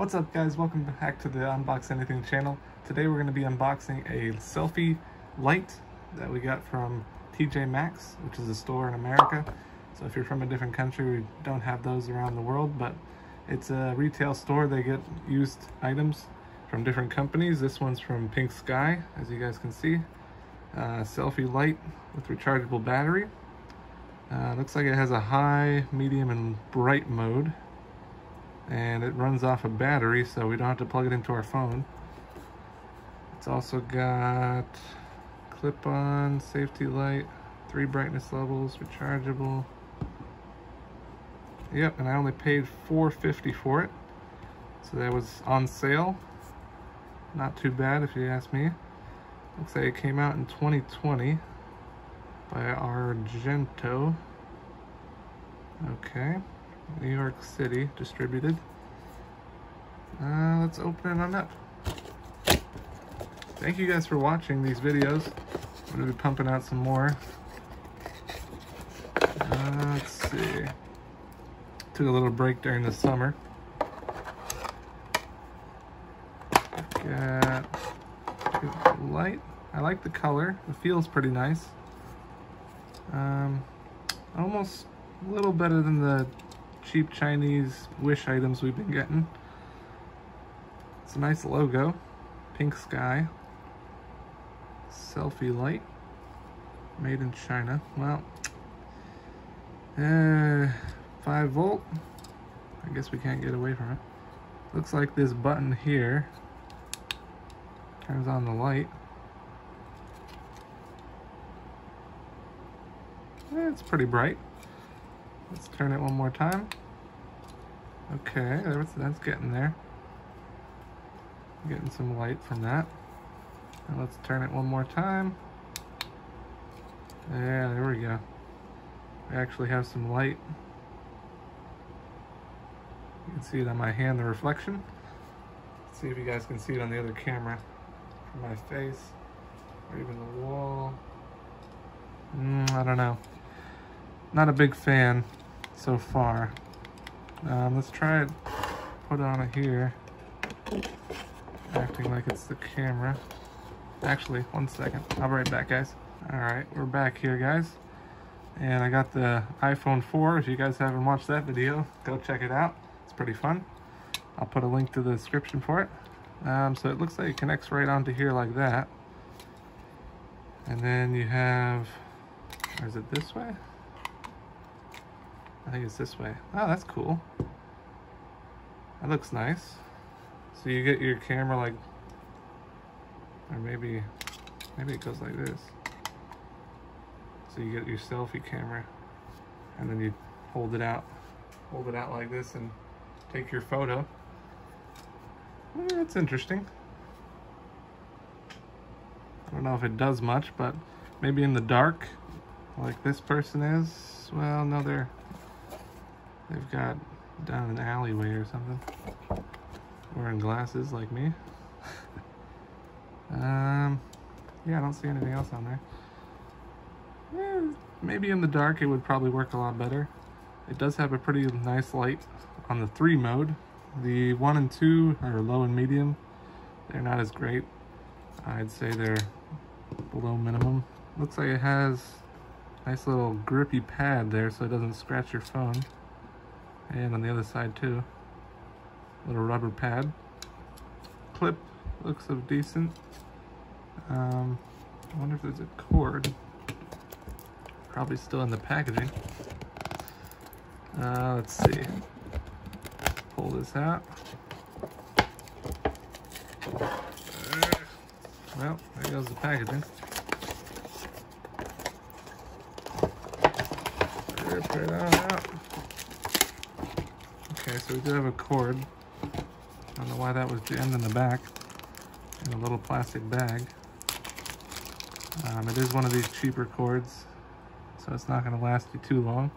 What's up, guys? Welcome back to the Unbox Anything channel. Today we're going to be unboxing a selfie light that we got from TJ Maxx, which is a store in America. So if you're from a different country, we don't have those around the world, but it's a retail store. They get used items from different companies. This one's from Pink Sky, as you guys can see. Selfie light with rechargeable battery. Looks like it has a high, medium, and bright mode. And it runs off a battery, so we don't have to plug it into our phone. It's also got clip-on, safety light, 3 brightness levels, rechargeable. Yep, and I only paid $4.50 for it. So that was on sale. Not too bad if you ask me. Looks like it came out in 2020 by Argento. Okay. New York City distributed. Let's open it on up. Thank you guys for watching these videos. I'm going to be pumping out some more. Let's see. Took a little break during the summer. Got a light. I like the color. It feels pretty nice. Almost a little better than the cheap Chinese wish items we've been getting. It's a nice logo. Pink Sky. Selfie light. Made in China. Well, 5 volt. I guess we can't get away from it. Looks like this button here turns on the light. It's pretty bright. Let's turn it one more time. Okay, that's getting there. Getting some light from that. Now let's turn it one more time. Yeah, there we go. We actually have some light. You can see it on my hand, the reflection. Let's see if you guys can see it on the other camera. From my face, or even the wall. I don't know. Not a big fan so far. Let's try it, put on it here, acting like it's the camera. Actually, one second, I'll be right back, guys. All right, we're back here, guys. And I got the iPhone 4. If you guys haven't watched that video, go check it out. It's pretty fun. I'll put a link to the description for it. So it looks like it connects right onto here like that. And then you have, or is it this way? I think it's this way. Oh, that's cool. That looks nice. So you get your camera like, or maybe it goes like this. So you get your selfie camera, and then you hold it out like this, and take your photo. Well, that's interesting. I don't know if it does much, but maybe in the dark, like this person is. Well, no, they've got down an alleyway or something. Wearing glasses like me. Yeah, I don't see anything else on there. Yeah, maybe in the dark it would probably work a lot better. It does have a pretty nice light on the 3 mode. The 1 and 2 are low and medium. They're not as great. I'd say they're below minimum. Looks like it has a nice little grippy pad there so it doesn't scratch your phone. And on the other side too, little rubber pad. Clip looks decent. I wonder if there's a cord. Probably still in the packaging. Let's see. Pull this out. Well, there goes the packaging. Rip it on out. Okay, so we do have a cord. I don't know why that was jammed in the back. In a little plastic bag. It is one of these cheaper cords, so it's not going to last you too long.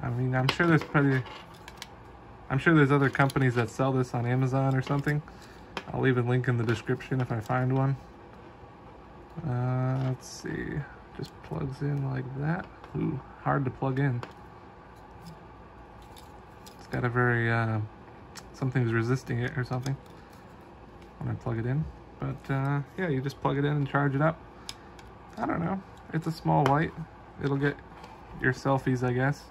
I mean, I'm sure there's other companies that sell this on Amazon or something. I'll leave a link in the description if I find one. Let's see. Just plugs in like that. Ooh, hard to plug in. It's got a very, it's something's resisting it or something when I plug it in. But yeah, you just plug it in and charge it up. I don't know. It's a small light. It'll get your selfies, I guess,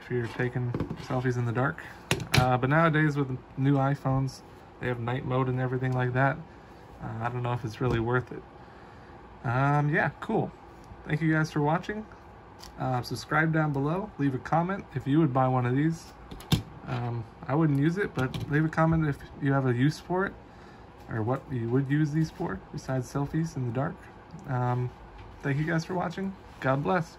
if you're taking selfies in the dark. But nowadays with new iPhones, they have night mode and everything like that. I don't know if it's really worth it. Yeah, cool. Thank you guys for watching. Subscribe down below. Leave a comment if you would buy one of these. I wouldn't use it, but leave a comment if you have a use for it, or what you would use these for, besides selfies in the dark. Thank you guys for watching. God bless.